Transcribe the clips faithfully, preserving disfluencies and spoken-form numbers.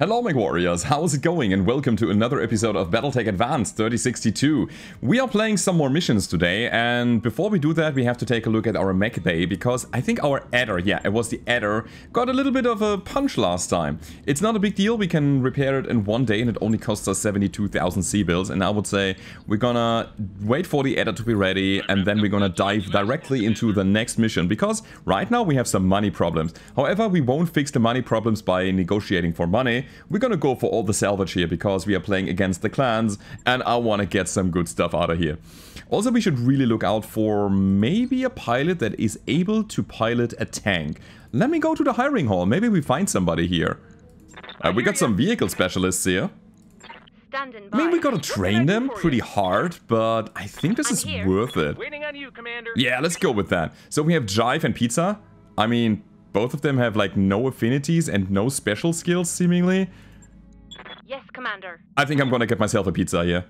Hello Mech Warriors, how's it going and welcome to another episode of Battletech Advanced thirty sixty-two. We are playing some more missions today, and before we do that we have to take a look at our Mech Bay, because I think our Adder, yeah it was the Adder, got a little bit of a punch last time. It's not a big deal, we can repair it in one day and it only costs us seventy-two thousand C-bills, and I would say we're gonna wait for the Adder to be ready and then we're gonna dive directly into the next mission, because right now we have some money problems. However, we won't fix the money problems by negotiating for money. We're gonna go for all the salvage here, because we are playing against the clans and I wanna get some good stuff out of here. Also, we should really look out for maybe a pilot that is able to pilot a tank. Let me go to the hiring hall, maybe we find somebody here. Uh, we got some vehicle specialists here. I mean, we gotta train them pretty hard, but I think this is worth it. Yeah, let's go with that. So we have Jive and Pizza. I mean, both of them have like no affinities and no special skills, seemingly. Yes, Commander. I think I'm gonna get myself a pizza here.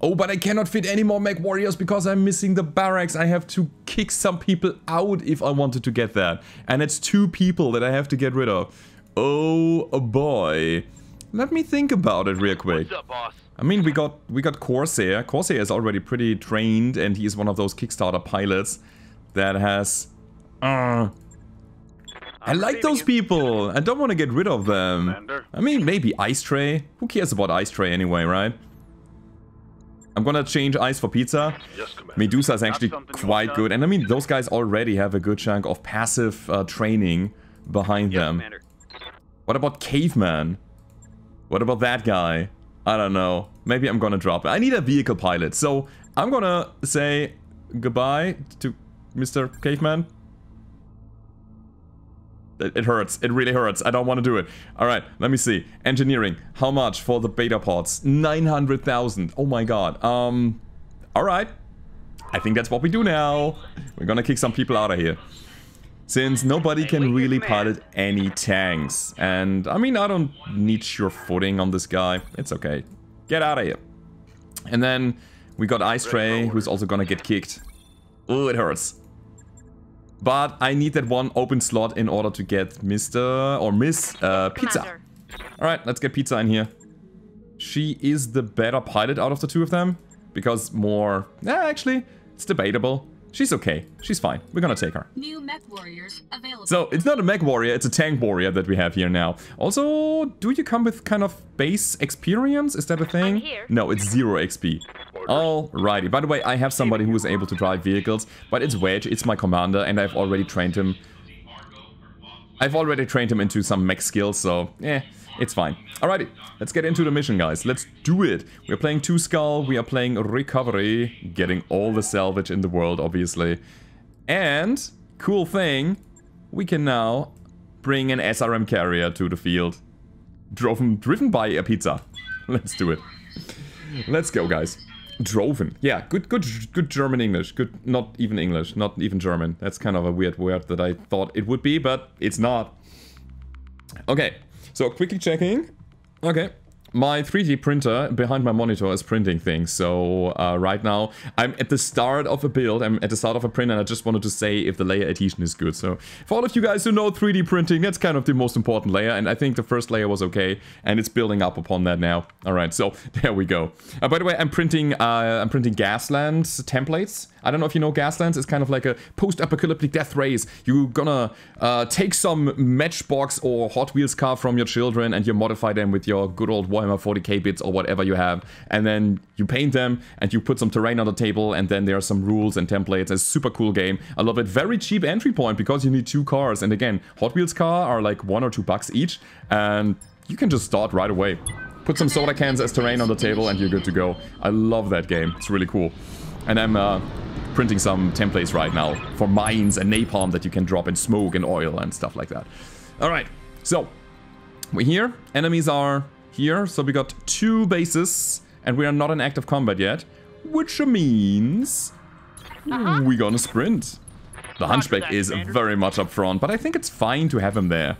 Oh, but I cannot fit any more Mech Warriors because I'm missing the barracks. I have to kick some people out if I wanted to get that. And it's two people that I have to get rid of. Oh boy. Let me think about it real quick. What's up, boss? I mean, we got we got Corsair. Corsair is already pretty trained, and he is one of those Kickstarter pilots that has... Uh, I like those people. I don't want to get rid of them. I mean, maybe Ice Tray. Who cares about Ice Tray anyway, right? I'm gonna change Ice for Pizza. Medusa is actually quite good. And I mean, those guys already have a good chunk of passive uh, training behind them. What about Caveman? What about that guy? I don't know. Maybe I'm gonna drop it. I need a vehicle pilot. So I'm gonna say goodbye to Mister Caveman. It hurts. It really hurts. I don't want to do it. All right, let me see. Engineering. How much for the beta pods? nine hundred thousand. Oh my god. Um, all right. I think that's what we do now. We're gonna kick some people out of here. Since nobody can really pilot any tanks. And, I mean, I don't need your footing on this guy. It's okay. Get out of here. And then we got Ice Tray, who's also gonna get kicked. Oh, it hurts. But I need that one open slot in order to get Mister or Miss uh, Pizza. Alright, let's get Pizza in here. She is the better pilot out of the two of them. Because more... Yeah, actually, it's debatable. She's okay. She's fine. We're gonna take her. New Mech Warriors available. So, it's not a Mech Warrior, it's a Tank Warrior that we have here now. Also, do you come with kind of base experience? Is that a thing? No, it's zero X P. Alrighty. By the way, I have somebody who is able to drive vehicles, but it's Wedge, it's my commander, and I've already trained him. I've already trained him into some mech skills, so, eh, it's fine. Alrighty, let's get into the mission, guys. Let's do it. We're playing Two Skull, we are playing Recovery, getting all the salvage in the world, obviously. And, cool thing, we can now bring an S R M carrier to the field. Driven, driven by a pizza. Let's do it. Let's go, guys. Droven. Yeah, good good good German English. Good, not even English, not even German. That's kind of a weird word that I thought it would be, but it's not. Okay, so quickly checking. Okay, my three D printer behind my monitor is printing things. So uh, right now I'm at the start of a build, I'm at the start of a print, and I just wanted to say if the layer adhesion is good. So for all of you guys who know three D printing, that's kind of the most important layer, and I think the first layer was okay, and it's building up upon that now. All right, so there we go. Uh, by the way, I'm printing uh, I'm printing Gaslands templates. I don't know if you know Gaslands. It's kind of like a post-apocalyptic death race. You're gonna uh, take some Matchbox or Hot Wheels car from your children and you modify them with your good old Warhammer forty K bits or whatever you have. And then you paint them and you put some terrain on the table, and then there are some rules and templates. It's a super cool game. I love it. Very cheap entry point because you need two cars. And again, Hot Wheels car are like one or two bucks each. And you can just start right away. Put some soda cans as terrain on the table and you're good to go. I love that game. It's really cool. And I'm... Uh, printing some templates right now for mines and napalm that you can drop in smoke and oil and stuff like that. Alright, so we're here. Enemies are here, so we got two bases and we are not in active combat yet, which means uh-huh. we're gonna sprint. The Hunchback is very much up front, but I think it's fine to have him there.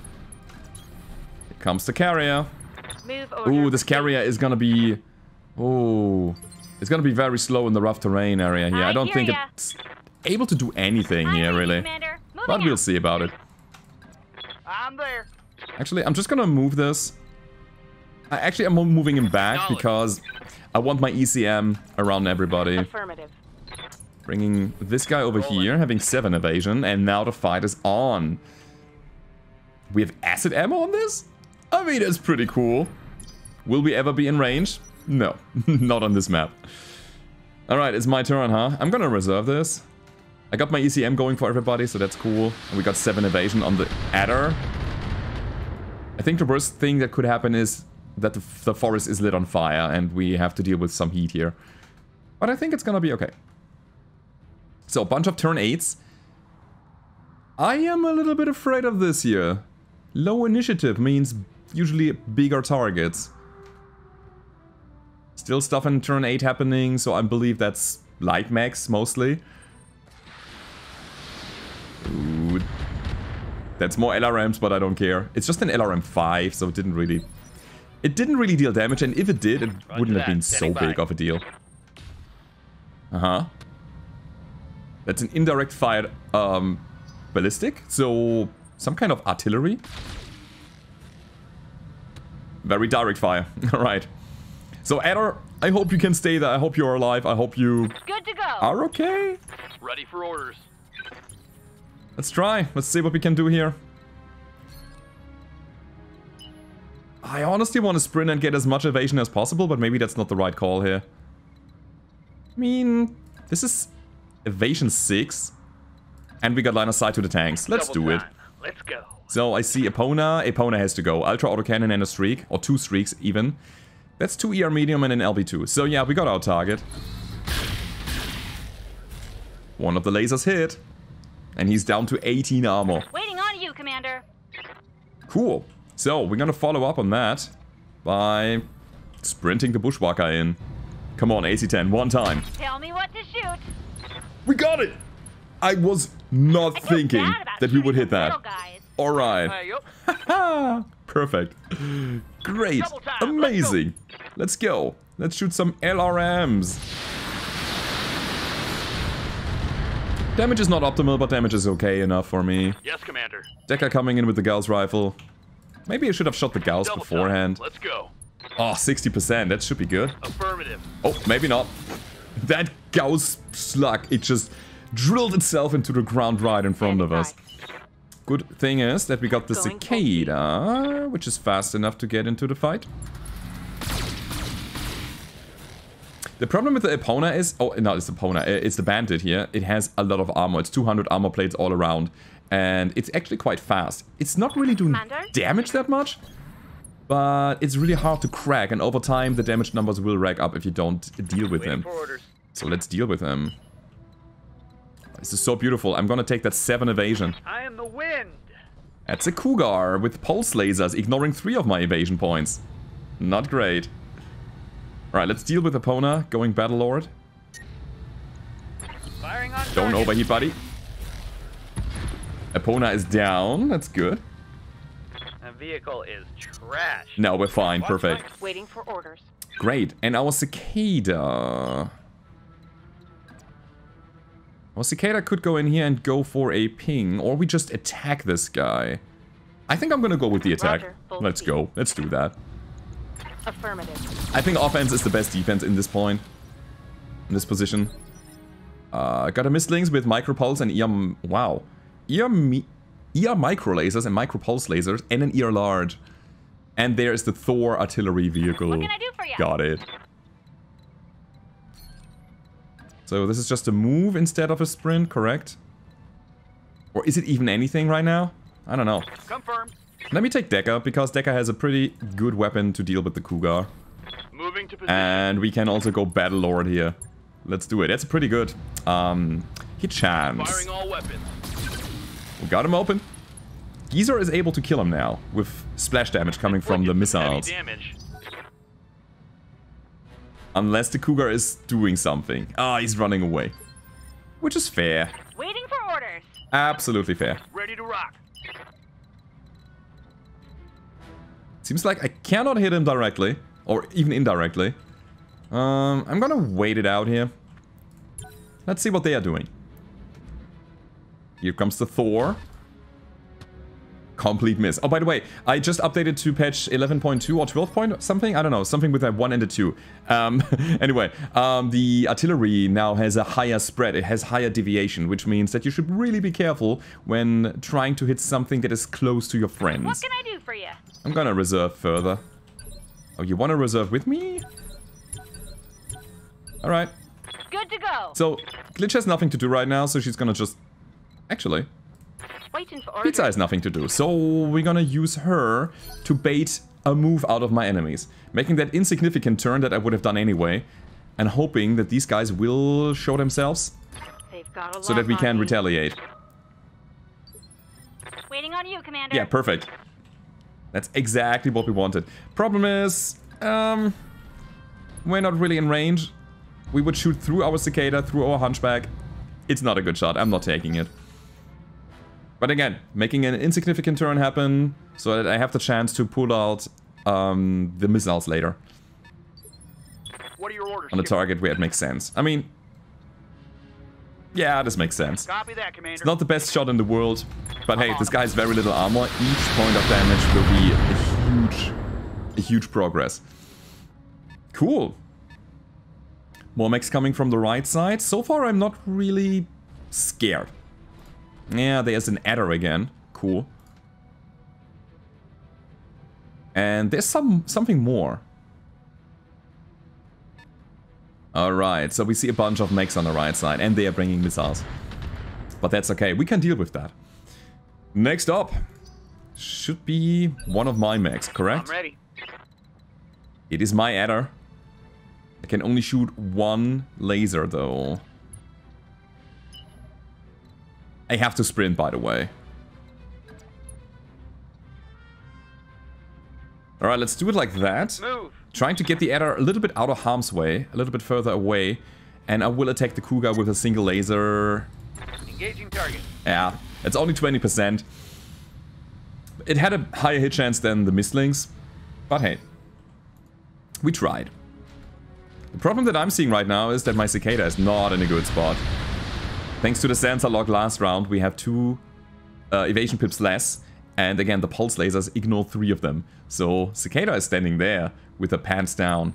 Here comes the carrier. Ooh, this carrier is gonna be... Oh... It's gonna be very slow in the rough terrain area here. I don't think it's able to do anything here, really. But we'll see about it. I'm there. Actually, I'm just gonna move this. I actually, I'm moving him back because I want my E C M around everybody. Affirmative. Bringing this guy over Rolling. here, having seven evasion, and now the fight is on. We have acid ammo on this? I mean, it's pretty cool. Will we ever be in range? No, not on this map. Alright, it's my turn, huh? I'm gonna reserve this. I got my E C M going for everybody, so that's cool. And we got seven evasion on the Adder. I think the worst thing that could happen is that the, the forest is lit on fire and we have to deal with some heat here. But I think it's gonna be okay. So, a bunch of turn eights. I am a little bit afraid of this here. Low initiative means usually bigger targets. Still stuff in turn eight happening, so I believe that's light max mostly. Ooh, that's more L R Ms, but I don't care. It's just an L R M five, so it didn't really... It didn't really deal damage, and if it did, it Roger wouldn't that. have been Standing so by. big of a deal. Uh-huh. That's an indirect fired um, ballistic, so some kind of artillery. Very direct fire, alright. So Adder, I hope you can stay there, I hope you're alive, I hope you Good to go. are okay. Ready for orders. Let's try, let's see what we can do here. I honestly want to sprint and get as much evasion as possible, but maybe that's not the right call here. I mean, this is evasion six, and we got line of sight to the tanks. Let's Double do it. Time. Let's go. So I see Epona. Epona has to go. Ultra Autocannon and a streak, or two streaks even. That's two E R medium and an L B two. So yeah, we got our target. One of the lasers hit, and he's down to eighteen armor. Waiting on you, Commander. Cool. So, we're gonna follow up on that by sprinting the Bushwhacker in. Come on, A C ten, one time. Tell me what to shoot. We got it! I was not I thinking that we would hit that. Alright. Uh, Perfect. Great. Amazing. Let's go. Let's shoot some L R Ms. Damage is not optimal, but damage is okay enough for me. Yes, Commander. Dekker coming in with the Gauss rifle. Maybe I should have shot the Gauss Double beforehand. Time. Let's go. Oh, sixty percent. That should be good. Affirmative. Oh, maybe not. That Gauss slug, it just drilled itself into the ground right in front of us. Good thing is that we got the Cicada, which is fast enough to get into the fight. The problem with the Epona is... Oh, no, it's the Epona. It's the Bandit here. It has a lot of armor. It's two hundred armor plates all around. And it's actually quite fast. It's not really doing Commander? damage that much, but it's really hard to crack. And over time, the damage numbers will rack up if you don't deal with Waiting them. So let's deal with them. This is so beautiful. I'm going to take that seven evasion. I am the wind. That's a Cougar with pulse lasers, ignoring three of my evasion points. Not great. All right, let's deal with Epona. Going Battlelord. Firing on don't target. overheat, buddy. Epona is down, that's good. The vehicle is trash. No, we're fine, perfect. Waiting for orders. Great, and our Cicada... Our Cicada could go in here and go for a ping, or we just attack this guy. I think I'm gonna go with the attack. Roger, let's speed. go, let's do that. Affirmative. I think offense is the best defense in this point. In this position. Uh, got a Mistlings with Micropulse and E M... Wow. E R, E R micro lasers and micro pulse lasers and an E R large. And there is the Thor artillery vehicle. What can I do for you? Got it. So this is just a move instead of a sprint, correct? Or is it even anything right now? I don't know. Confirmed. Let me take Dekker, because Dekker has a pretty good weapon to deal with the Cougar. Moving to position. And we can also go Battlelord here. Let's do it. That's a pretty good um, hit chance. Firing all weapons. We got him open. Geezer is able to kill him now, with splash damage coming from the missiles. Unless the Cougar is doing something. Ah, he's running away. Which is fair. Waiting for orders. Absolutely fair. Ready to rock. Seems like I cannot hit him directly, or even indirectly. Um, I'm gonna wait it out here. Let's see what they are doing. Here comes the Thor. complete miss. Oh, by the way, I just updated to patch eleven point two or twelve point something. I don't know, something with that one and a two. Um, anyway, um, the artillery now has a higher spread. It has higher deviation, which means that you should really be careful when trying to hit something that is close to your friends. What can I do for you? I'm gonna reserve further. Oh, you wanna reserve with me? All right. Good to go. So, Glitch has nothing to do right now, so she's gonna just... Actually, waiting for Pizza has nothing to do, so we're gonna use her to bait a move out of my enemies. Making that insignificant turn that I would have done anyway, and hoping that these guys will show themselves, got a so that we can you. retaliate. Waiting on you, Commander. Yeah, perfect. That's exactly what we wanted. Problem is, um, we're not really in range. We would shoot through our Cicada, through our Hunchback. It's not a good shot. I'm not taking it. But again, making an insignificant turn happen so that I have the chance to pull out um, the missiles later. What are your orders, on the target where it makes sense. I mean, yeah, this makes sense. Copy that, Commander. It's not the best shot in the world, but hey, this guy has very little armor. Each point of damage will be a huge, a huge progress. Cool. More mechs coming from the right side. So far, I'm not really scared. Yeah, there's an Adder again. Cool. And there's some something more. Alright, so we see a bunch of mechs on the right side, and they are bringing missiles. But that's okay, we can deal with that. Next up should be one of my mechs, correct? I'm ready. It is my Adder. I can only shoot one laser, though. I have to sprint, by the way. Alright, let's do it like that. Move. Trying to get the Adder a little bit out of harm's way, a little bit further away. And I will attack the Cougar with a single laser. Engaging target. Yeah, it's only twenty percent. It had a higher hit chance than the Mistlings. But hey, we tried. The problem that I'm seeing right now is that my Cicada is not in a good spot. Thanks to the sensor lock last round, we have two uh, evasion pips less. And again, the pulse lasers ignore three of them. So Cicada is standing there with her pants down.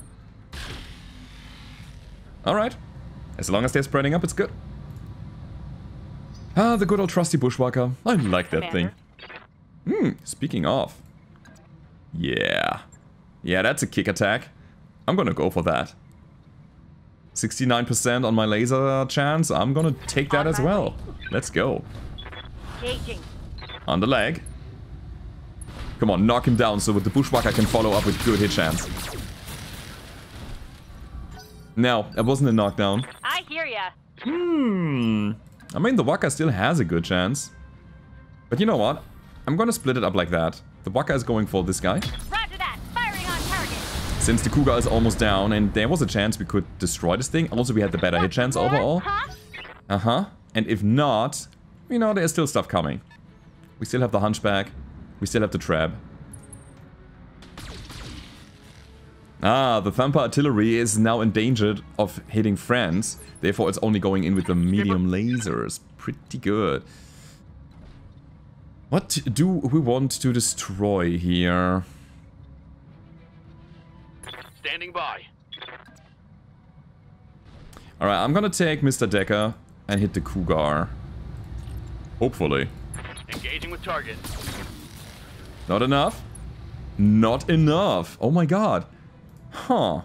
Alright. As long as they're spreading up, it's good. Ah, the good old trusty Bushwhacker. I like that thing. Hmm, speaking of. Yeah. Yeah, that's a kick attack. I'm gonna go for that. sixty-nine percent on my laser chance. I'm gonna take that as well. Let's go. On the leg. Come on, knock him down so that the Bushwhacker can follow up with good hit chance. No, that wasn't a knockdown. I hear ya. Hmm. I mean, the Whacker still has a good chance. But you know what? I'm gonna split it up like that. The Whacker is going for this guy. Since the Cougar is almost down, and there was a chance we could destroy this thing. Also, we had the better hit chance overall. Uh-huh. And if not, you know, there's still stuff coming. We still have the Hunchback. We still have the Treb. Ah, the Thumper artillery is now endangered of hitting friends. Therefore, it's only going in with the medium lasers. Pretty good. What do we want to destroy here? Standing by. Alright, I'm gonna take Mister Dekker and hit the Cougar. Hopefully. Engaging with target. Not enough? Not enough! Oh my god. Huh.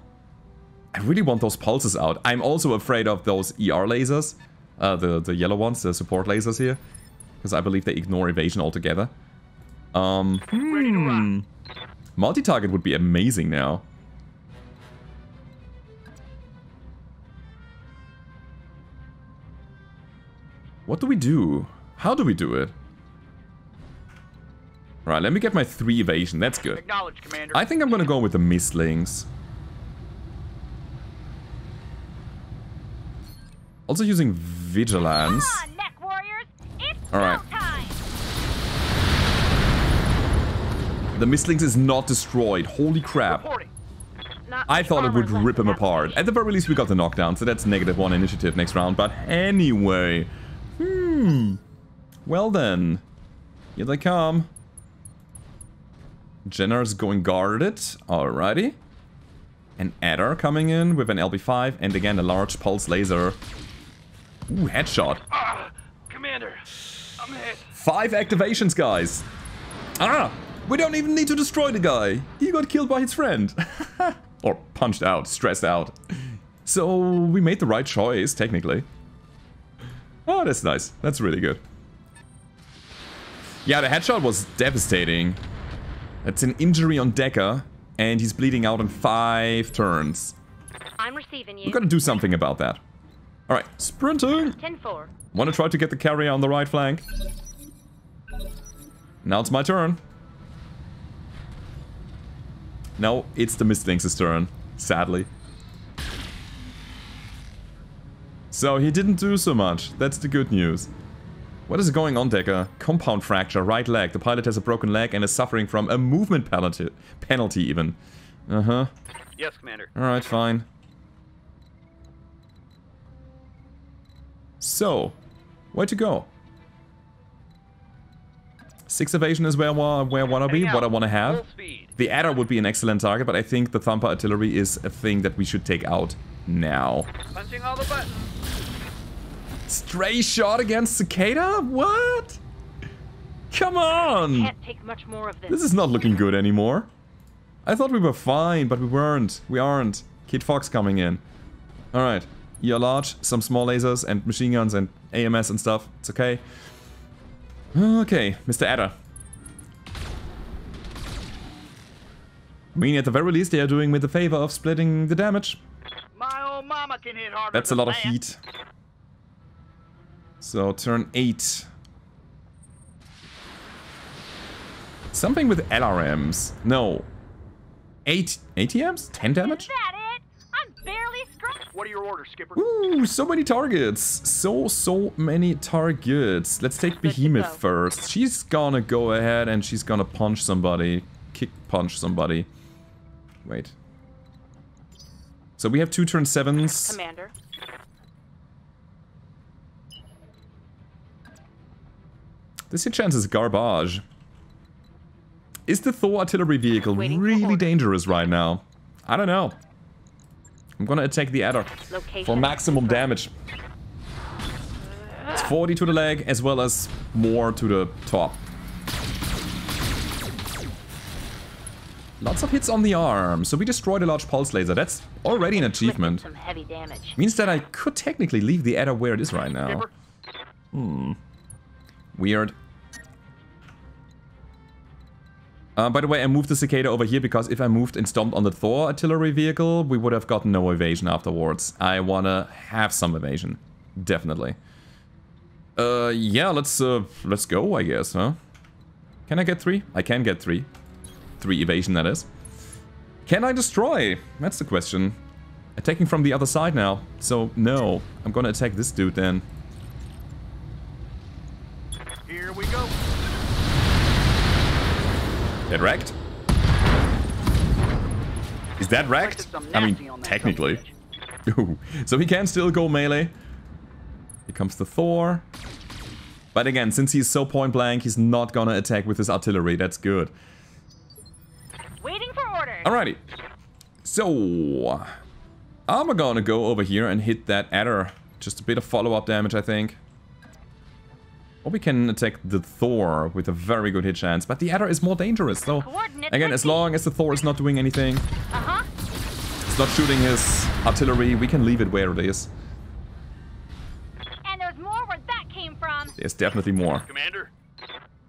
I really want those pulses out. I'm also afraid of those E R lasers. Uh, the, the yellow ones, the support lasers here. Because I believe they ignore evasion altogether. Um, Ready to run. Multi-target would be amazing now. What do we do? How do we do it? Right, let me get my three evasion. That's good. Acknowledge, Commander. I think I'm gonna go with the Mistlings. Also using Vigilance. Come on, mech warriors. It's all right. Time. The Mistlings is not destroyed. Holy crap. I thought it would rip him apart. At the very least, we got the knockdown, so that's negative one initiative next round. But anyway... Hmm. Well then. Here they come. Jenner's going guarded. Alrighty. An Adder coming in with an L B five and again a large pulse laser. Ooh, headshot. Ah, Commander, I'm hit. Five activations, guys. Ah, we don't even need to destroy the guy. He got killed by his friend. Or punched out, stressed out. So we made the right choice, technically. Oh, that's nice. That's really good. Yeah, the headshot was devastating. That's an injury on Dekker. And he's bleeding out in five turns. I'm receiving you. We've got to do something about that. All right, sprinting. ten four. Want to try to get the carrier on the right flank. Now it's my turn. No, it's the Mistlings' turn, sadly. So he didn't do so much. That's the good news. What is going on, Dekker? Compound fracture, right leg. The pilot has a broken leg and is suffering from a movement penalty, penalty even. Uh-huh. Yes, Commander. Alright, fine. So, where to go? Six evasion is where, where, where I want to be, what I want to have. The Adder would be an excellent target, but I think the Thumper artillery is a thing that we should take out now. Punching all the buttons. Stray shot against Cicada? What? Come on! Can't take much more of this. This is not looking good anymore. I thought we were fine, but we weren't. We aren't. Kit Fox coming in. Alright. E R large, some small lasers and machine guns and A M S and stuff. It's okay. Okay, Mister Adder. I mean, at the very least, they are doing me the favor of splitting the damage. My old mama can hit harder. That's a lot of heat. So, turn eight. Something with L R Ms. No. Eight A T Ms? Ten damage? Is that it? I'm barely scratched. What are your orders, Skipper? Ooh, so many targets. So, so many targets. Let's take Behemoth first. She's gonna go ahead and she's gonna punch somebody. Kick punch somebody. Wait. So, we have two turn sevens. Commander. This hit chance is garbage. Is the Thor artillery vehicle really dangerous right now? I don't know. I'm gonna attack the Adder for maximum damage. It's forty to the leg as well as more to the top. Lots of hits on the arm. So we destroyed a large pulse laser. That's already an achievement. Means that I could technically leave the Adder where it is right now. Hmm. Weird. Uh, by the way, I moved the Cicada over here because if I moved and stomped on the Thor artillery vehicle, we would have gotten no evasion afterwards. I wanna have some evasion, definitely. Uh, yeah, let's uh, let's go, I guess, huh? Can I get three? I can get three, three evasion that is. Can I destroy? That's the question. Attacking from the other side now, so no. I'm gonna attack this dude then. Here we go. That wrecked? Is that wrecked? I mean, technically. Ooh. So he can still go melee. Here comes the Thor. But again, since he's so point blank, he's not gonna attack with his artillery. That's good. Waiting for orders. Alrighty. So I'm gonna go over here and hit that Adder. Just a bit of follow-up damage, I think. Or we can attack the Thor with a very good hit chance, but the Adder is more dangerous, so again, as long as the Thor is not doing anything, uh-huh. It's not shooting his artillery, we can leave it where it is. And there's more where that came from. There's definitely more. Commander.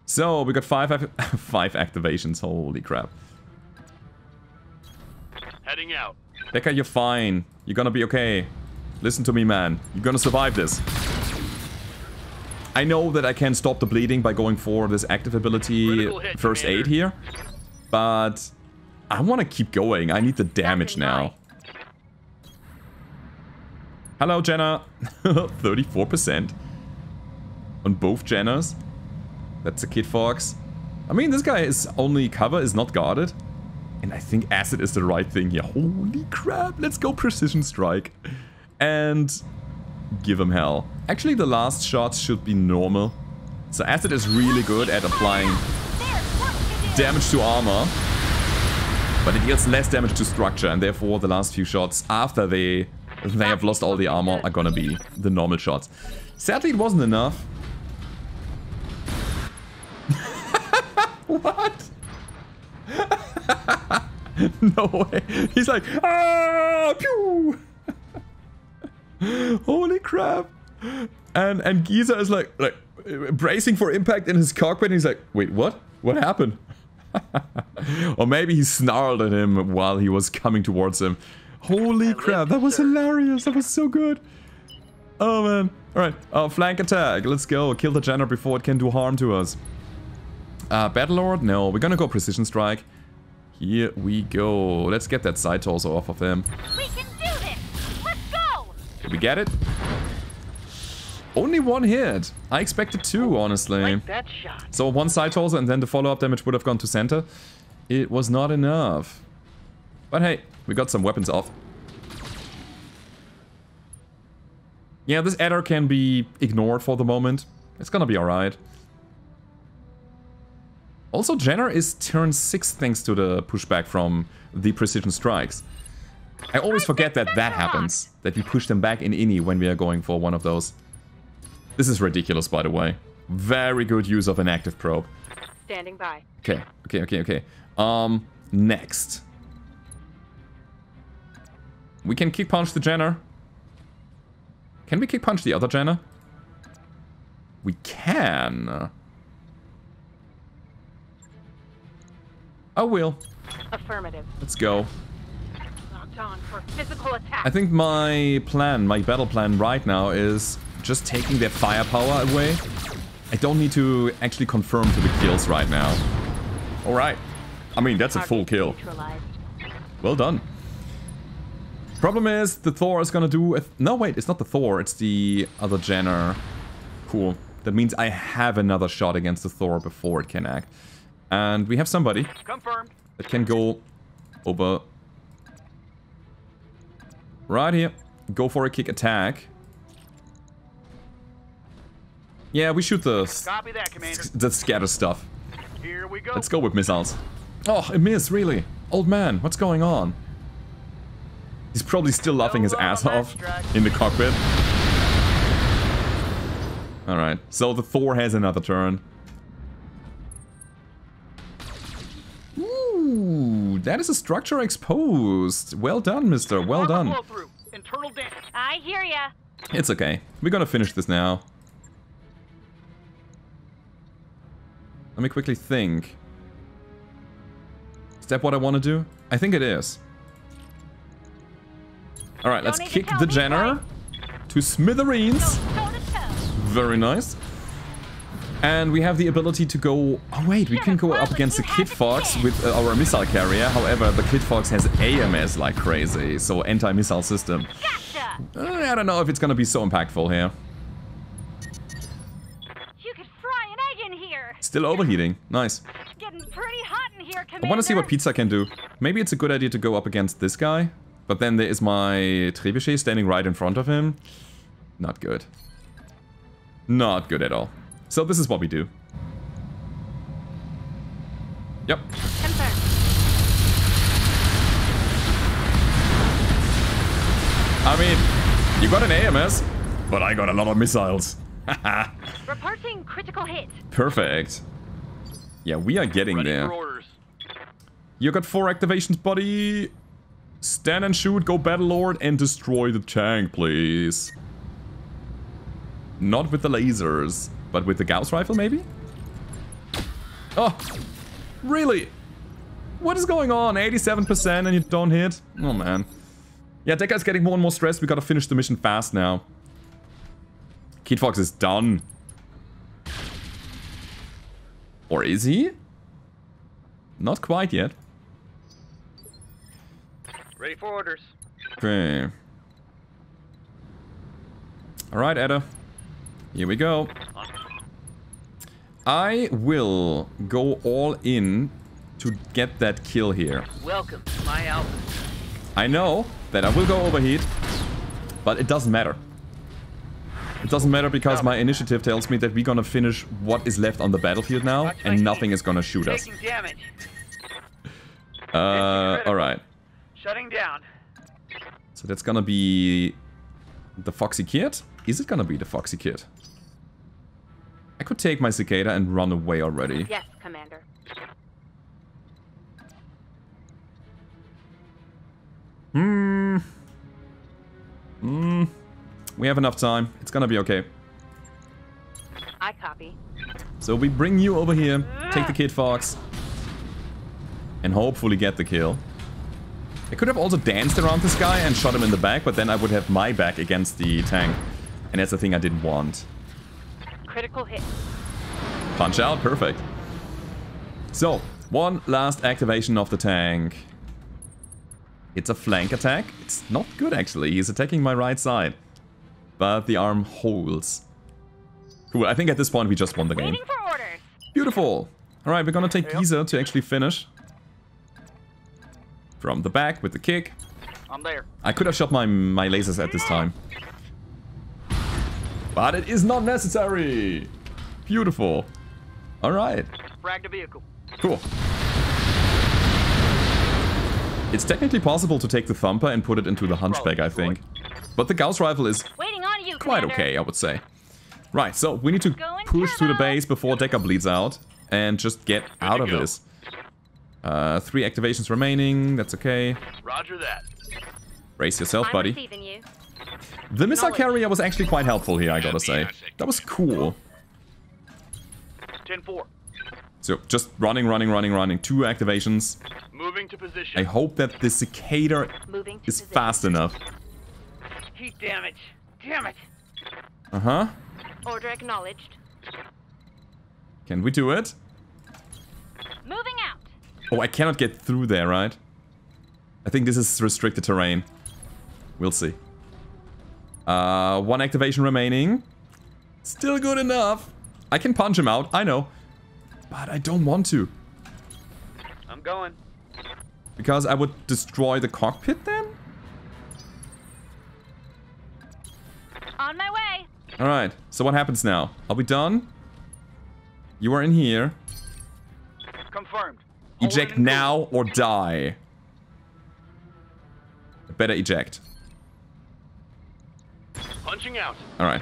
So, we got five, five activations, holy crap. Heading out. Dekker, you're fine. You're gonna be okay. Listen to me, man. You're gonna survive this. I know that I can stop the bleeding by going for this active ability hit, first aid here, but I want to keep going. I need the damage now. Hello, Jenner. thirty-four percent on both Jenners. That's a Kit Fox. I mean, this guy is only cover is not guarded, and I think acid is the right thing here. Holy crap! Let's go precision strike, and. Give him hell. Actually, the last shots should be normal. So acid is really good at applying damage to armor, but it deals less damage to structure, and therefore the last few shots after they they have lost all the armor are gonna be the normal shots. Sadly, it wasn't enough. What? No way. He's like, ah, pew! Holy crap. And and Giza is like, like bracing for impact in his cockpit, and he's like, wait, what? What happened? Or maybe he snarled at him while he was coming towards him. Holy crap, that was hilarious. That was so good. Oh, man. All right, uh, flank attack. Let's go. Kill the Jenner before it can do harm to us. Uh, Battlelord? No, we're gonna go precision strike. Here we go. Let's get that side torso off of him. We can do this. Let's go. Did we get it? Only one hit. I expected two, honestly. Like that shot. So one side torso and then the follow-up damage would have gone to center. It was not enough. But hey, we got some weapons off. Yeah, this adder can be ignored for the moment. It's gonna be alright. Also, Jenner is turn six thanks to the pushback from the precision strikes. I always forget that that happens. That we push them back in I N I when we are going for one of those. This is ridiculous, by the way. Very good use of an active probe. Standing by. Okay, okay, okay, okay. Um, next. We can kick punch the Jenner. Can we kick punch the other Jenner? We can. I will. Affirmative. Let's go. Locked on for physical attack. I think my plan, my battle plan right now is just taking their firepower away. I don't need to actually confirm to the kills right now. All right. I mean, that's a full kill. Well done. Problem is, the Thor is gonna do... A th no, wait, it's not the Thor, it's the other Jenner. Cool. That means I have another shot against the Thor before it can act. And we have somebody Confirmed. that can go over right here. Go for a kick attack. Yeah, we shoot the, Copy that, Commander. the scatter stuff. Here we go. Let's go with missiles. Oh, it missed, really? Old man, what's going on? He's probably still laughing his ass off in the cockpit. Alright, so the Thor has another turn. Ooh, that is a structure exposed. Well done, mister. Well done. I hear ya. It's okay. We're gonna finish this now. Let me quickly think. Is that what I want to do? I think it is. Alright, let's kick the Jenner to smithereens. Very nice. And we have the ability to go... Oh wait, we can go up against the Kit Fox with our missile carrier. However, the Kit Fox has A M S like crazy, so anti-missile system. I don't know if it's gonna be so impactful here. You could fry an egg in here. Still overheating. Nice. Getting pretty hot in here, Commander. I want to see what pizza can do. Maybe it's a good idea to go up against this guy. But then there is my Trebuchet standing right in front of him. Not good. Not good at all. So this is what we do. Yep. Confirm. I mean, you got an A M S, but I got a lot of missiles. Reporting critical hit. Perfect. Yeah, we are getting Ready there. You got four activations, buddy. Stand and shoot, go Battlelord, and destroy the tank, please. Not with the lasers, but with the Gauss rifle, maybe? Oh, really? What is going on? eighty-seven percent and you don't hit? Oh, man. Yeah, Dekker is getting more and more stressed. We gotta finish the mission fast now. Kid Fox is done. Or is he? Not quite yet. Ready for orders. Okay. Alright, Adder. Here we go. I will go all in to get that kill here. Welcome to my outlet. I know that I will go overheat, but it doesn't matter. It doesn't matter because my initiative tells me that we're gonna finish what is left on the battlefield now, and nothing is gonna shoot us. Uh, alright. Shutting down. So that's gonna be the Foxy Kid? Is it gonna be the Foxy Kid? I could take my Cicada and run away already. Yes, Commander. Hmm. Hmm. We have enough time. It's gonna be okay. I copy. So we bring you over here, take the Kit Fox, and hopefully get the kill. I could have also danced around this guy and shot him in the back, but then I would have my back against the tank. And that's the thing I didn't want. Critical hit. Punch out, perfect. So, one last activation of the tank. It's a flank attack. It's not good, actually. He's attacking my right side. But the arm holds. Cool, I think at this point we just won the game. Beautiful. Alright, we're gonna take Giza to actually finish. From the back with the kick. I'm there. I could have shot my, my lasers at this time. But it is not necessary. Beautiful. Alright. Frag the vehicle. Cool. It's technically possible to take the Thumper and put it into the Hunchback, I think. But the Gauss rifle is quite okay, I would say. Right, so we need to push to the base before Dekker bleeds out. And just get out of this. Uh, three activations remaining, that's okay. Roger that. Brace yourself, buddy. You. The missile carrier was actually quite helpful here, I gotta say. That was cool. ten four. So, just running, running, running, running. Two activations. Moving to position. I hope that the Cicada is fast enough. Heat damage. Damn it. Uh-huh. Order acknowledged. Can we do it? Moving out. Oh, I cannot get through there, right? I think this is restricted terrain. We'll see. Uh, one activation remaining. Still good enough. I can punch him out, I know. But I don't want to. I'm going. Because I would destroy the cockpit then? On my way. Alright, so what happens now? Are we done? You are in here. Confirmed. Eject now or die. Better eject. Punching out. Alright.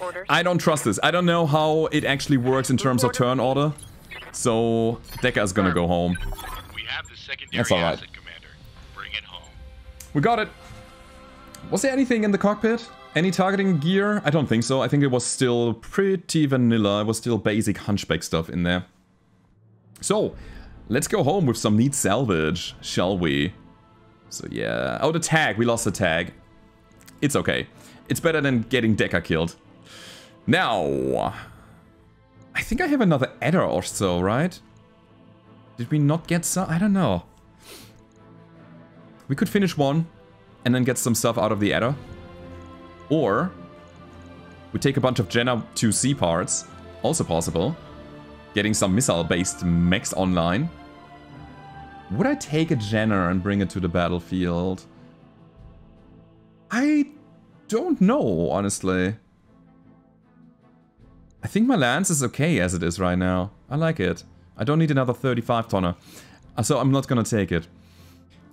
Order. I don't trust this. I don't know how it actually works in terms of turn order. So Dekker is gonna go home. We have the secondary That's all right. asset, Commander. Bring it home. We got it. Was there anything in the cockpit? Any targeting gear? I don't think so. I think it was still pretty vanilla. It was still basic Hunchback stuff in there. So let's go home with some neat salvage, shall we? So yeah. Oh, the tag. We lost the tag. It's okay. It's better than getting Dekker killed. Now, I think I have another Adder or so, right? Did we not get some? I don't know. We could finish one and then get some stuff out of the Adder. Or we take a bunch of Jenner two C parts, also possible. Getting some missile-based mechs online. Would I take a Jenner and bring it to the battlefield? I don't know, honestly. I think my Lance is okay as it is right now. I like it. I don't need another thirty-five tonner. So I'm not gonna take it.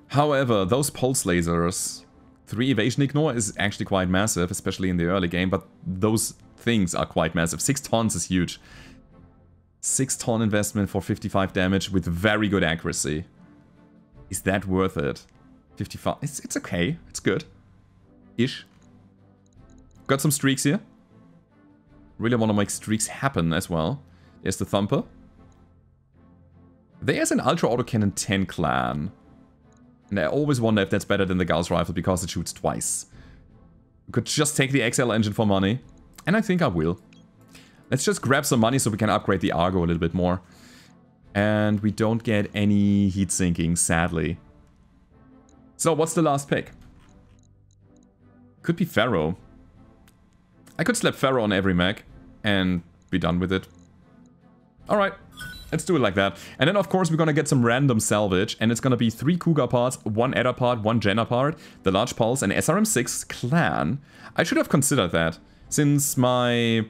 However, those pulse lasers... Three evasion ignore is actually quite massive, especially in the early game, but those things are quite massive. Six tons is huge. Six ton investment for fifty-five damage with very good accuracy. Is that worth it? fifty-five... It's, it's okay. It's good. Ish. Got some streaks here. Really want to make streaks happen as well. There's the Thumper. There's an Ultra Autocannon ten clan. And I always wonder if that's better than the Gauss rifle because it shoots twice. We could just take the X L engine for money. And I think I will. Let's just grab some money so we can upgrade the Argo a little bit more. And we don't get any heat sinking, sadly. So, what's the last pick? Could be Pharaoh. I could slap Pharaoh on every mech and be done with it. Alright. Let's do it like that. And then, of course, we're going to get some random salvage. And it's going to be three Cougar parts, one Adder part, one Jenner part, the Large Pulse, and S R M six Clan. I should have considered that. Since my...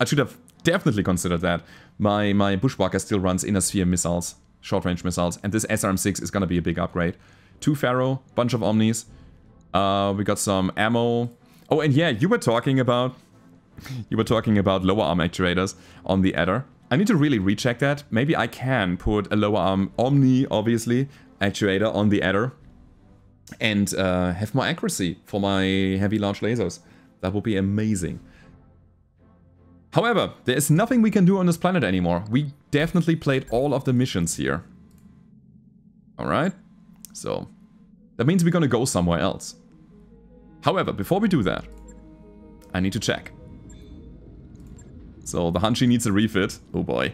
I should have definitely considered that. My, my Bushwhacker still runs inner sphere missiles, short-range missiles. And this S R M six is going to be a big upgrade. Two Pharaoh, bunch of Omnis. Uh, we got some ammo. Oh, and yeah, you were talking about... You were talking about lower arm actuators on the Adder. I need to really recheck that. Maybe I can put a lower arm Omni, obviously, actuator on the Adder. And uh, have more accuracy for my heavy large lasers. That would be amazing. However, there is nothing we can do on this planet anymore. We definitely played all of the missions here. Alright. So, that means we're gonna go somewhere else. However, before we do that, I need to check. So, the Hunchy needs a refit. Oh boy.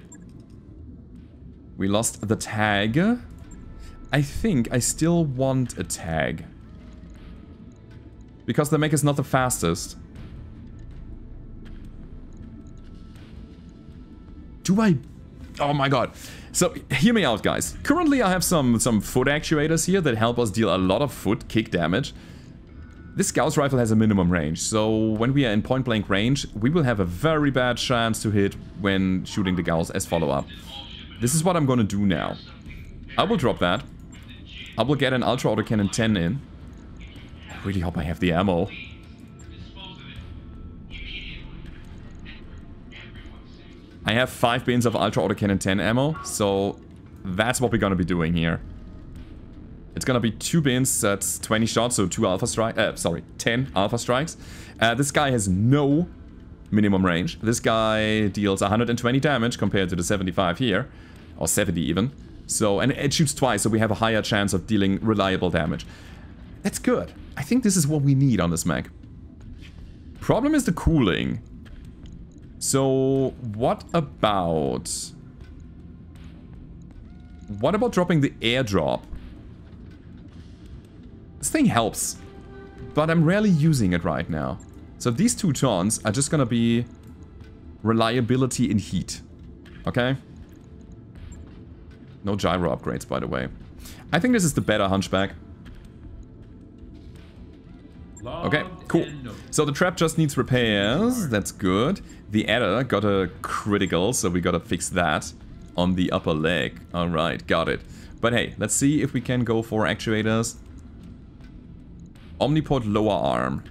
We lost the tag. I think I still want a tag. Because the mech is not the fastest. Do I... Oh my god. So, hear me out, guys. Currently, I have some, some foot actuators here that help us deal a lot of foot kick damage. This Gauss rifle has a minimum range, so when we are in point-blank range, we will have a very bad chance to hit when shooting the Gauss as follow-up. This is what I'm gonna do now. I will drop that. I will get an Ultra Autocannon ten in. I really hope I have the ammo. I have five bins of Ultra Autocannon ten ammo, so that's what we're gonna be doing here. It's gonna be two bins, that's twenty shots, so two alpha strikes, uh, sorry, ten alpha strikes. Uh, this guy has no minimum range. This guy deals one hundred twenty damage compared to the seventy-five here, or seventy even. So, and it shoots twice, so we have a higher chance of dealing reliable damage. That's good. I think this is what we need on this mech. Problem is the cooling. So, what about... What about dropping the airdrop? This thing helps, but I'm rarely using it right now. So these two tons are just gonna be reliability in heat, okay? No gyro upgrades, by the way. I think this is the better Hunchback. Okay, cool. So the trap just needs repairs, that's good. The Adder got a critical, so we gotta fix that on the upper leg. Alright, got it. But hey, let's see if we can go for actuators. Omnipod lower arm.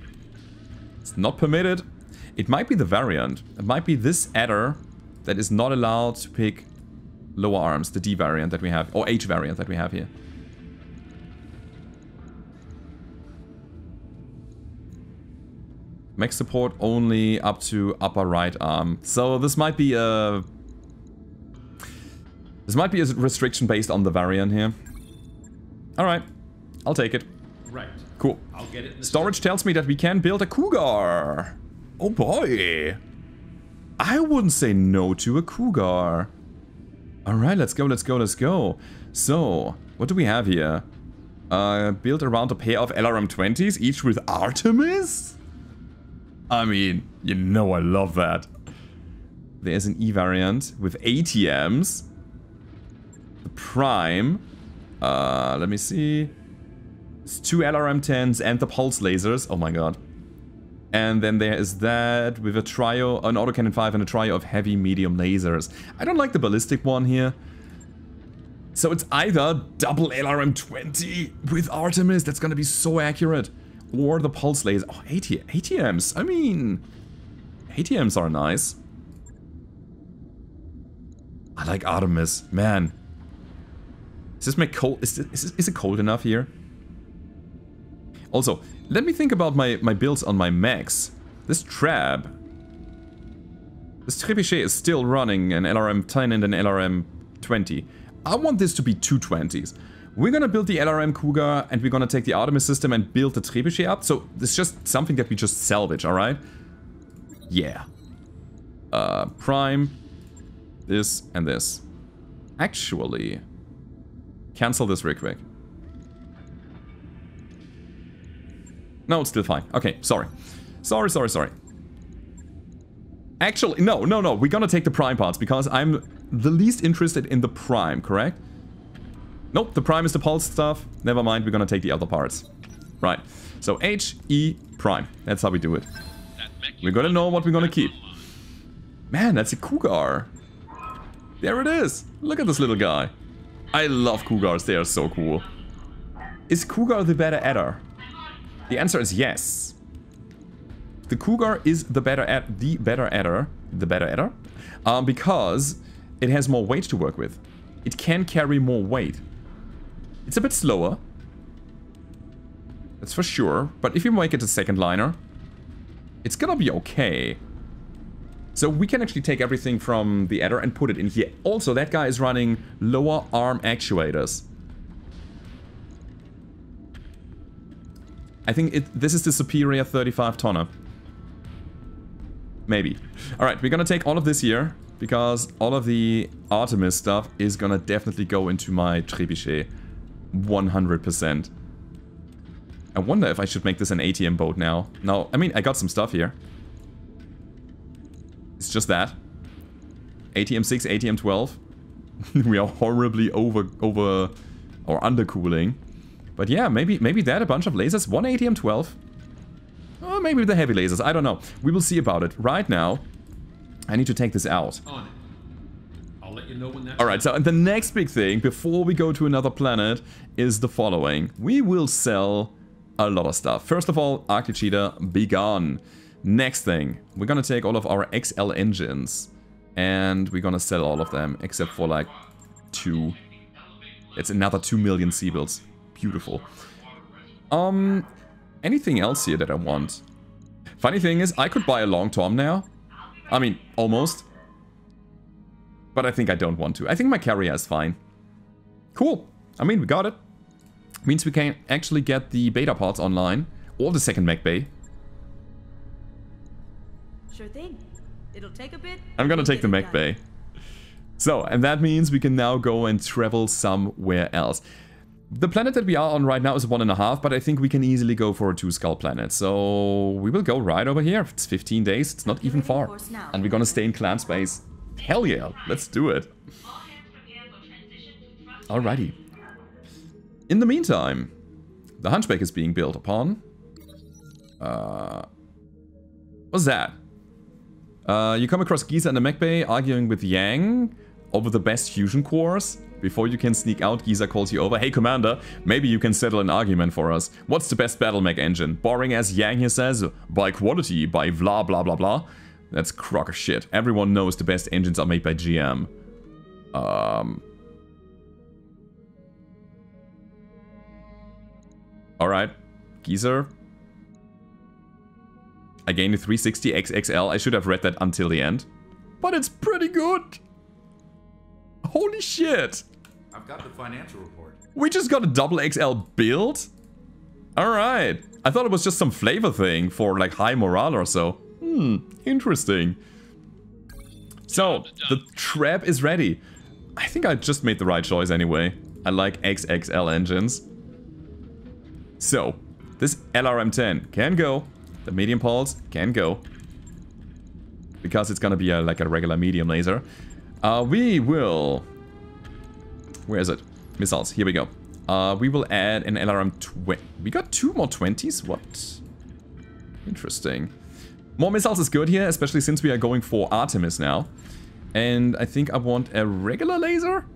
It's not permitted. It might be the variant. It might be this Adder that is not allowed to pick lower arms. The D variant that we have. Or H variant that we have here. Mech support only up to upper right arm. So this might be a... This might be a restriction based on the variant here. Alright. I'll take it. Right. Cool. I'll get it. Storage tells me that we can build a Cougar. Oh boy. I wouldn't say no to a Cougar. Alright, let's go, let's go, let's go. So, what do we have here? Uh, built around a pair of L R M twenties, each with Artemis? I mean, you know I love that. There's an E variant with A T Ms. The Prime. Uh, let me see. It's two L R M tens and the pulse lasers. Oh my god. And then there is that with a trio, an Autocannon five and a trio of heavy medium lasers. I don't like the ballistic one here. So it's either double L R M twenty with Artemis, that's gonna be so accurate. Or the pulse laser. Oh, A T M, A T Ms. I mean, A T Ms are nice. I like Artemis. Man. Is this my cold? Is, this, is, this, is it cold enough here? Also, let me think about my, my builds on my mechs. This Trab... This Trebuchet is still running an L R M ten and an L R M twenty. I want this to be two twenties. We're gonna build the L R M Cougar and we're gonna take the Artemis system and build the Trebuchet up. So, it's just something that we just salvage, alright? Yeah. Uh, Prime. This and this. Actually... Cancel this real quick. No, it's still fine. Okay, sorry. Sorry, sorry, sorry. Actually, no, no, no. We're gonna take the prime parts because I'm the least interested in the prime, correct? Nope, the prime is the pulse stuff. Never mind, we're gonna take the other parts. Right, so H, E, prime. That's how we do it. We're gonna know what we're gonna keep. Man, that's a Cougar. There it is. Look at this little guy. I love Cougars, they are so cool. Is Cougar the better Adder? The answer is yes. The Cougar is the better at the better Adder, the better Adder, um, because it has more weight to work with. It can carry more weight. It's a bit slower, that's for sure. But if you make it a second liner, it's gonna be okay. So we can actually take everything from the Adder and put it in here. Also, that guy is running lower arm actuators. I think it, this is the superior thirty-five tonner. Maybe. Alright, we're gonna take all of this here, because all of the Artemis stuff is gonna definitely go into my Trebuchet. one hundred percent. I wonder if I should make this an A T M boat now. No, I mean, I got some stuff here. It's just that. A T M six, A T M twelve. We are horribly over, over, or undercooling. But yeah, maybe maybe that, a bunch of lasers. One A T M twelve. Or maybe the heavy lasers, I don't know. We will see about it. Right now, I need to take this out. I'll let you know when that. Alright, so the next big thing, before we go to another planet, is the following. We will sell a lot of stuff. First of all, Arctic Cheetah, be gone. Next thing, we're gonna take all of our X L engines. And we're gonna sell all of them, except for like two. It's another two million C-bills. Beautiful. Um, anything else here that I want? Funny thing is, I could buy a Long Tom now. I mean, almost. But I think I don't want to. I think my carrier is fine. Cool. I mean, we got it. Means we can actually get the beta parts online. Or the second Mech Bay. Sure thing. It'll take a bit. I'm gonna take the Mech Bay. So, and that means we can now go and travel somewhere else. The planet that we are on right now is one and a half, but I think we can easily go for a two skull planet. So we will go right over here. It's fifteen days, it's not even far. And we're gonna stay in clan space. Hell yeah, let's do it. Alrighty. In the meantime, the Hunchback is being built upon. Uh, what's that? Uh, you come across Giza and the Mech Bay arguing with Yang over the best fusion cores. Before you can sneak out, Giza calls you over. Hey, Commander, maybe you can settle an argument for us. What's the best battle mech engine? Boring as Yang here says, by quality, by blah blah blah blah. That's crock of shit. Everyone knows the best engines are made by G M. Um. Alright, Giza. I gained a three sixty X X L. I should have read that until the end. But it's pretty good. Holy shit! I've got the financial report. We just got a double X L build? Alright. I thought it was just some flavor thing for like high morale or so. Hmm, interesting. So, the trap is ready. I think I just made the right choice anyway. I like X X L engines. So, this L R M ten can go. The medium pulse can go. Because it's gonna be a, like a regular medium laser. Uh, we will... Where is it? Missiles. Here we go. Uh, we will add an L R M twenty. We got two more twenties? What? Interesting. More missiles is good here, especially since we are going for Artemis now. And I think I want a regular laser?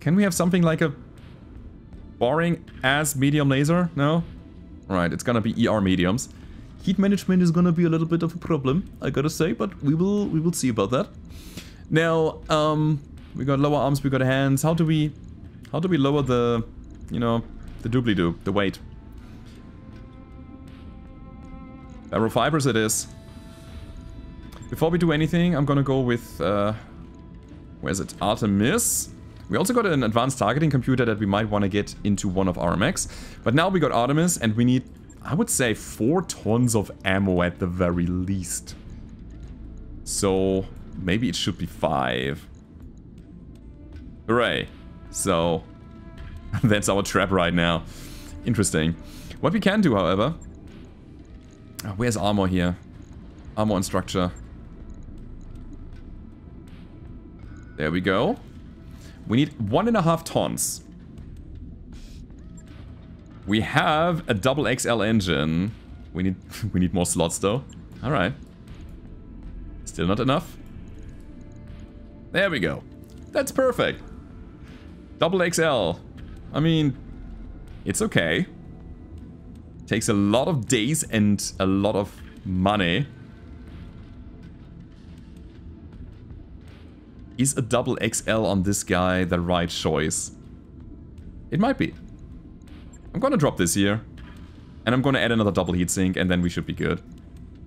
Can we have something like a... boring ass medium laser? No? Alright, it's gonna be E R mediums. Heat management is gonna be a little bit of a problem, I gotta say, but we will, we will see about that. Now, um, we got lower arms, we got hands. How do we, how do we lower the, you know, the doobly-doo, the weight? Barrel fibers it is. Before we do anything, I'm gonna go with, uh, where's it? Artemis. We also got an advanced targeting computer that we might want to get into one of our mechs. But now we got Artemis and we need, I would say, four tons of ammo at the very least. So... maybe it should be five. Hooray. So, that's our trap right now. Interesting. What we can do, however... Oh, where's armor here? Armor and structure. There we go. We need one and a half tons. We have a double X L engine. We need we need more slots though. All right. Still not enough. There we go. That's perfect. Double X L. I mean, it's okay. Takes a lot of days and a lot of money. Is a double X L on this guy the right choice? It might be. I'm gonna drop this here. And I'm gonna add another double heatsink and then we should be good.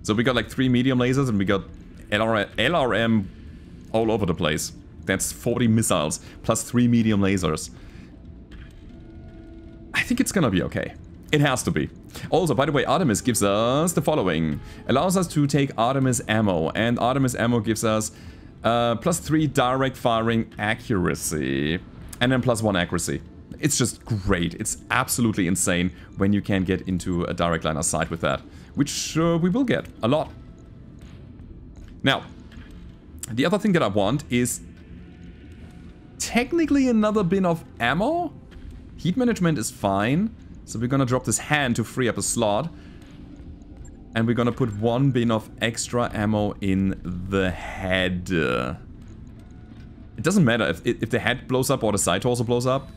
So we got like three medium lasers and we got L R M all over the place. That's forty missiles plus three medium lasers. I think it's gonna be okay. It has to be. Also, by the way, Artemis gives us the following. Allows us to take Artemis ammo. And Artemis ammo gives us uh, plus three direct firing accuracy. And then plus one accuracy. It's just great. It's absolutely insane when you can get into a direct line of sight with that. Which uh, we will get a lot. Now, the other thing that I want is technically another bin of ammo. Heat management is fine. So we're gonna drop this hand to free up a slot. And we're gonna put one bin of extra ammo in the head. Uh, it doesn't matter if, if the head blows up or the side torso blows up.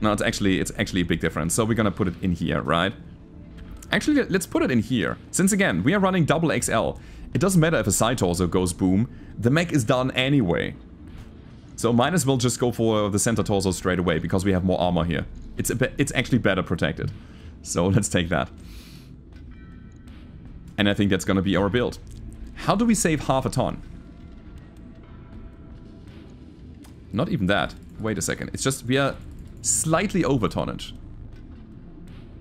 No, it's actually it's actually a big difference. So we're gonna put it in here, right? Actually, let's put it in here. Since again, we are running double X L. It doesn't matter if a side torso goes boom. The mech is done anyway. So might as well just go for the center torso straight away because we have more armor here. It's a it's actually better protected. So let's take that. And I think that's gonna be our build. How do we save half a ton? Not even that. Wait a second. It's just we are slightly over tonnage.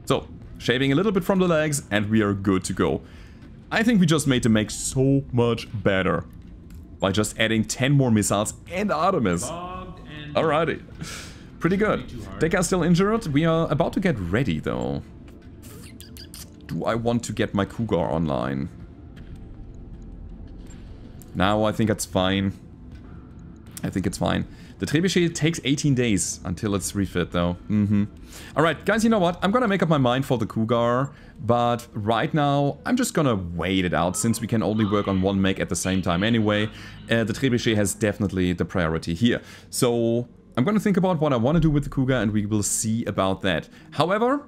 So, shaving a little bit from the legs and we are good to go. I think we just made the mech so much better by just adding ten more missiles and Artemis. And alrighty. Pretty good. Dekker's still injured. We are about to get ready though. Do I want to get my Cougar online? Now I think it's fine. I think it's fine. The Trebuchet takes eighteen days until it's refit, though. Mm-hmm. Alright, guys, you know what? I'm gonna make up my mind for the Cougar, but right now I'm just gonna wait it out, since we can only work on one mech at the same time anyway. Uh, the Trebuchet has definitely the priority here. So I'm gonna think about what I want to do with the Cougar, and we will see about that. However,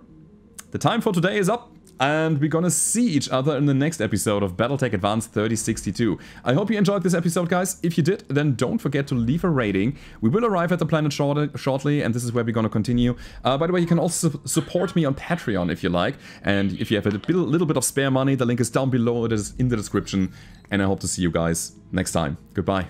the time for today is up. And we're gonna see each other in the next episode of Battletech Advanced thirty sixty-two. I hope you enjoyed this episode, guys. If you did, then don't forget to leave a rating. We will arrive at the planet short shortly, and this is where we're gonna continue. Uh, by the way, you can also support me on Patreon if you like. And if you have a little bit of spare money, the link is down below. It is in the description. And I hope to see you guys next time. Goodbye.